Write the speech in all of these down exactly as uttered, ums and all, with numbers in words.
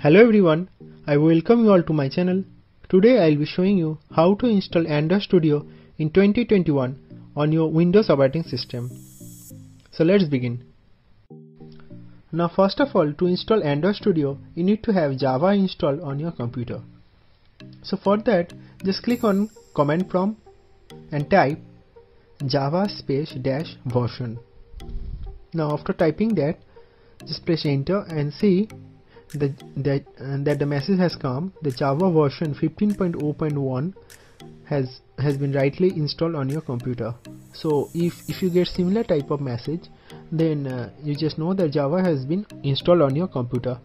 Hello everyone, I welcome you all to my channel. Today I will be showing you how to install Android Studio in twenty twenty-one on your Windows operating system. So let's begin. Now first of all, to install Android Studio you need to have Java installed on your computer. So for that, just click on command prompt and type java space dash version. Now after typing that, just press enter and see that that, uh, that the message has come. The Java version fifteen point zero point one has has been rightly installed on your computer. So if if you get similar type of message, then uh, you just know that Java has been installed on your computer.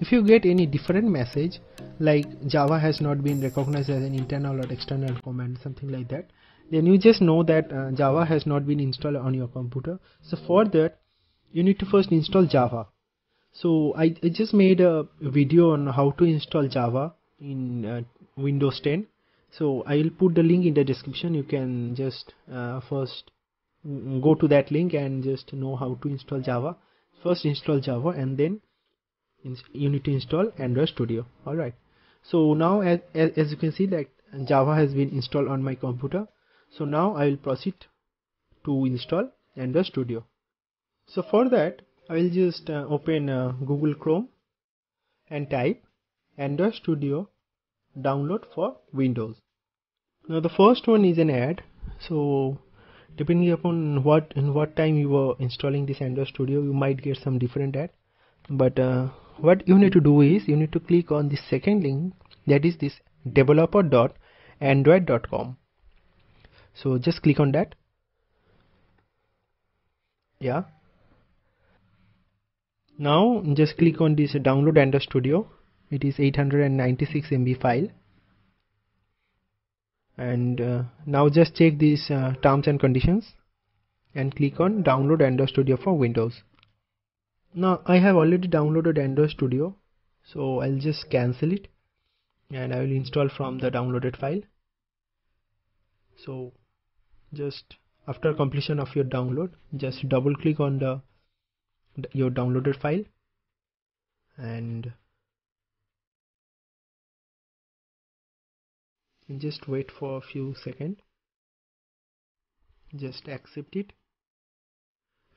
If you get any different message like Java has not been recognized as an internal or external command, something like that, then you just know that uh, Java has not been installed on your computer. So for that you need to first install Java. So I, I just made a video on how to install Java in uh, Windows ten. So I will put the link in the description. You can just uh, first go to that link and just know how to install Java. First install Java and then you need to install Android Studio. Alright. So now as, as, as you can see that Java has been installed on my computer. So now I will proceed to install Android Studio. So for that I will just uh, open uh, Google Chrome and type Android Studio download for Windows. Now the first one is an ad. So depending upon what in what time you were installing this Android Studio, you might get some different ad. But uh, what you need to do is you need to click on the second link, that is this developer dot android dot com. So just click on that. Yeah. Now just click on this download Android Studio. It is eight hundred ninety-six M B file. And uh, now just check these uh, terms and conditions and click on download Android Studio for Windows. Now I have already downloaded Android Studio, so I'll just cancel it and I will install from the downloaded file. So just after completion of your download, just double click on the your downloaded file and just wait for a few seconds. Just accept it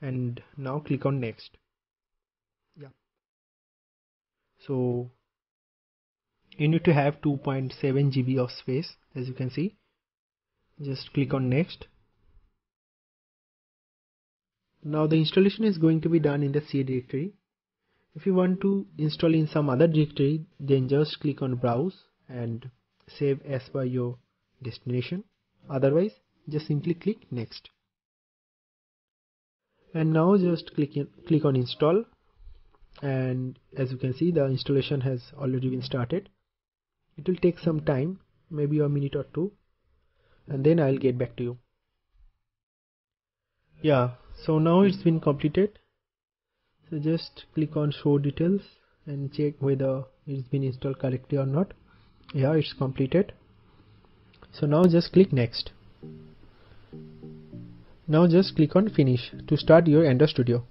and now click on next. Yeah. So you need to have two point seven G B of space, as you can see. Just click on next. Now the installation is going to be done in the C directory. If you want to install in some other directory, then just click on browse and save as per your destination. Otherwise just simply click next. And now just click in, click on install, and as you can see the installation has already been started. It will take some time, maybe a minute or two, and then I'll get back to you. Yeah. So now it's been completed. So just click on show details and check whether it's been installed correctly or not. Yeah, it's completed. So now just click next. Now just click on finish to start your Android Studio.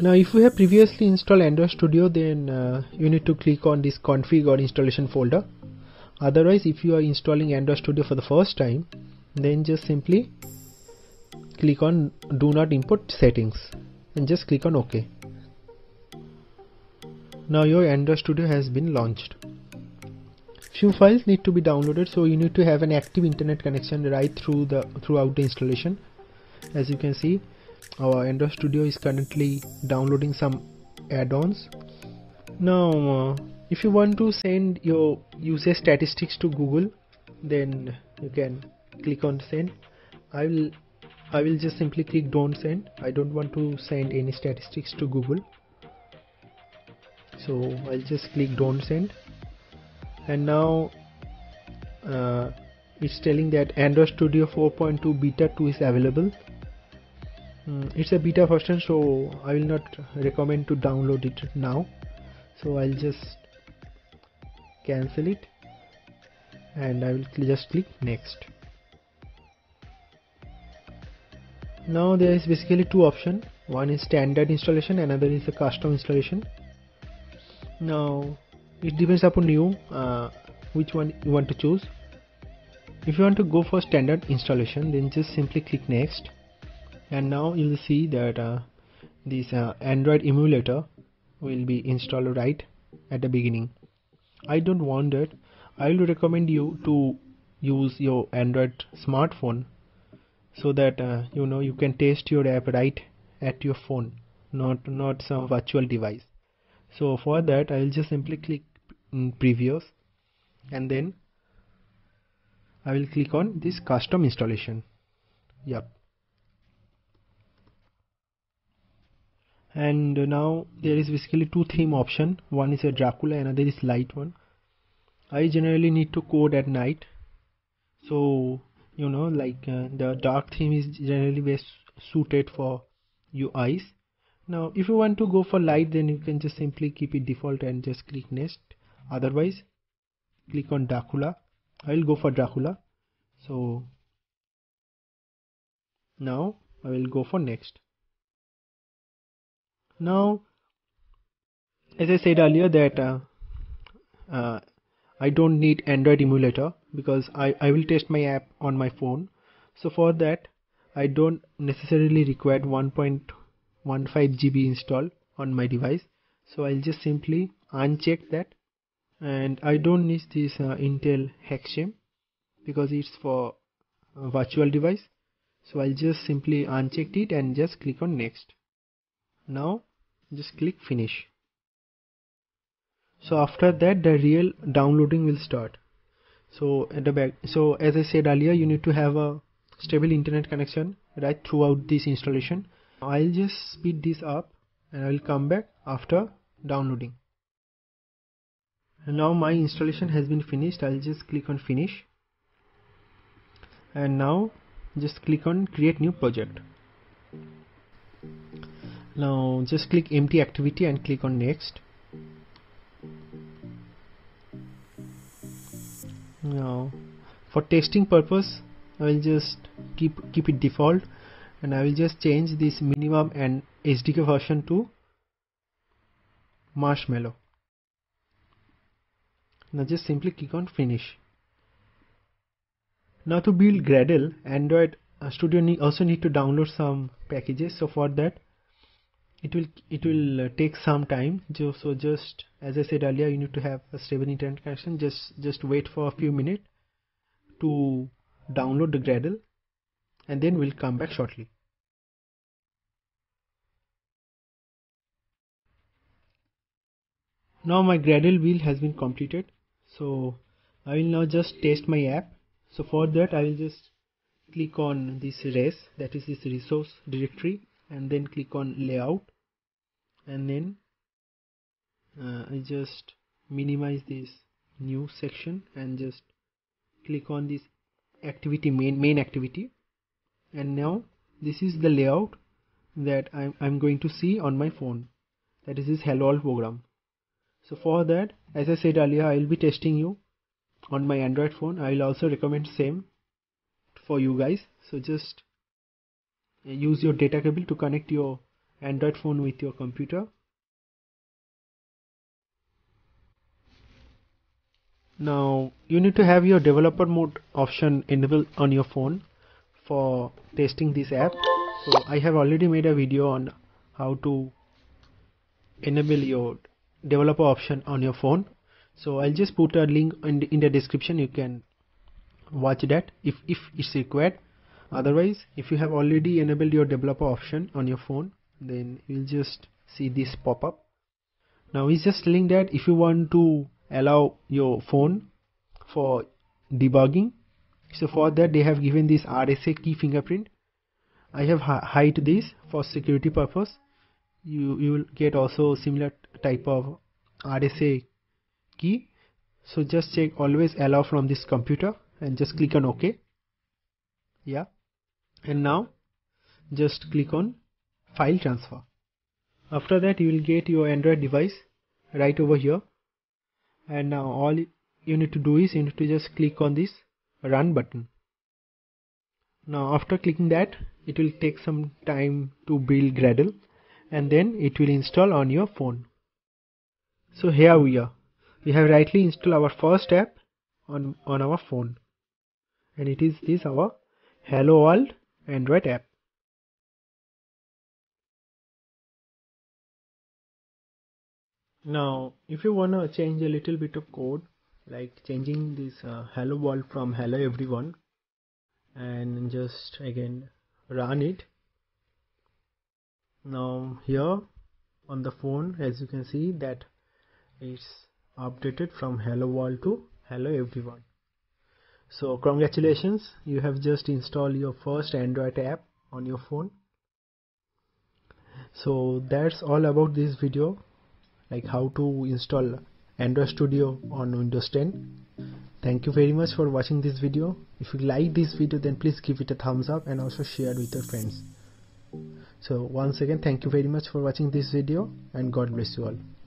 Now if you have previously installed Android Studio, then uh, you need to click on this config or installation folder. Otherwise if you are installing Android Studio for the first time, then just simply click on do not import settings and just click on OK. Now your Android Studio has been launched. Few files need to be downloaded, so you need to have an active internet connection right through the throughout the installation. As you can see, our Android Studio is currently downloading some add-ons. Now uh, if you want to send your user statistics to Google, then you can click on send. I will I will just simply click don't send. I don't want to send any statistics to Google, so I'll just click don't send. And now uh, it's telling that Android Studio four point two beta two is available. Mm, it's a beta version, so I will not recommend to download it now, so I'll just cancel it and I will just click next. Now there is basically two options. One is standard installation, another is the custom installation. Now it depends upon you uh, which one you want to choose. If you want to go for standard installation, then just simply click next, and now you will see that uh, this uh, Android emulator will be installed right at the beginning. I don't want that. I will recommend you to use your Android smartphone so that uh, you know you can test your app right at your phone, not not some virtual device. So for that I will just simply click previews, and then I will click on this custom installation. Yep. And now there is basically two theme option. One is a Dracula, another is light one. I generally need to code at night, so you know like uh, the dark theme is generally best suited for your eyes. Now if you want to go for light, then you can just simply keep it default and just click next. Otherwise click on Dracula. I will go for Dracula. So now I will go for next. Now as I said earlier that uh, uh, I don't need Android emulator because I, I will test my app on my phone. So for that I don't necessarily require one point one five gigabyte install on my device. So I'll just simply uncheck that, and I don't need this uh, Intel H A X M because it's for a virtual device. So I'll just simply uncheck it and just click on next. Now just click finish. So after that the real downloading will start. So at the back, so as I said earlier, you need to have a stable internet connection right throughout this installation. I'll just speed this up and I'll come back after downloading. And now my installation has been finished. I'll just click on finish, and now just click on create new project. Now just click empty activity and click on next. Now for testing purpose I will just keep keep it default, and I will just change this minimum and S D K version to marshmallow. Now just simply click on finish. Now to build Gradle, Android Studio need also need to download some packages. So for that it will it will take some time. So just as I said earlier, you need to have a stable internet connection. Just just wait for a few minutes to download the Gradle, and then we'll come back shortly. Now my Gradle build has been completed. So I will now just test my app. So for that I will just click on this res, that is this resource directory, and then click on layout, and then uh, I just minimize this new section and just click on this activity main main activity. And now this is the layout that I'm, I'm going to see on my phone, that is this hello world program. So for that, as I said earlier, I will be testing you on my Android phone. I will also recommend same for you guys. So just use your data cable to connect your Android phone with your computer. Now you need to have your developer mode option enabled on your phone for testing this app. So I have already made a video on how to enable your developer option on your phone. So I'll just put a link in the, in the description. You can watch that if, if it's required. Otherwise, if you have already enabled your developer option on your phone, then you'll just see this pop up. Now it's just telling that if you want to allow your phone for debugging, so for that they have given this R S A key fingerprint. I have hide this for security purpose. You you will get also similar type of R S A key. So just check always allow from this computer and just click on OK. Yeah. And now just click on file transfer. After that you will get your Android device right over here, and now all you need to do is you need to just click on this run button. Now after clicking that, it will take some time to build Gradle. and then it will install on your phone. So here we are. We have rightly installed our first app on, on our phone, and it is this our Hello World Android app. Now if you want to change a little bit of code, like changing this uh, hello world from hello everyone, and just again run it. Now here on the phone, as you can see, that it's updated from hello world to hello everyone. So congratulations, you have just installed your first Android app on your phone. So that's all about this video, like how to install Android Studio on Windows ten. Thank you very much for watching this video. If you like this video, then please give it a thumbs up and also share with your friends. So once again, thank you very much for watching this video, and God bless you all.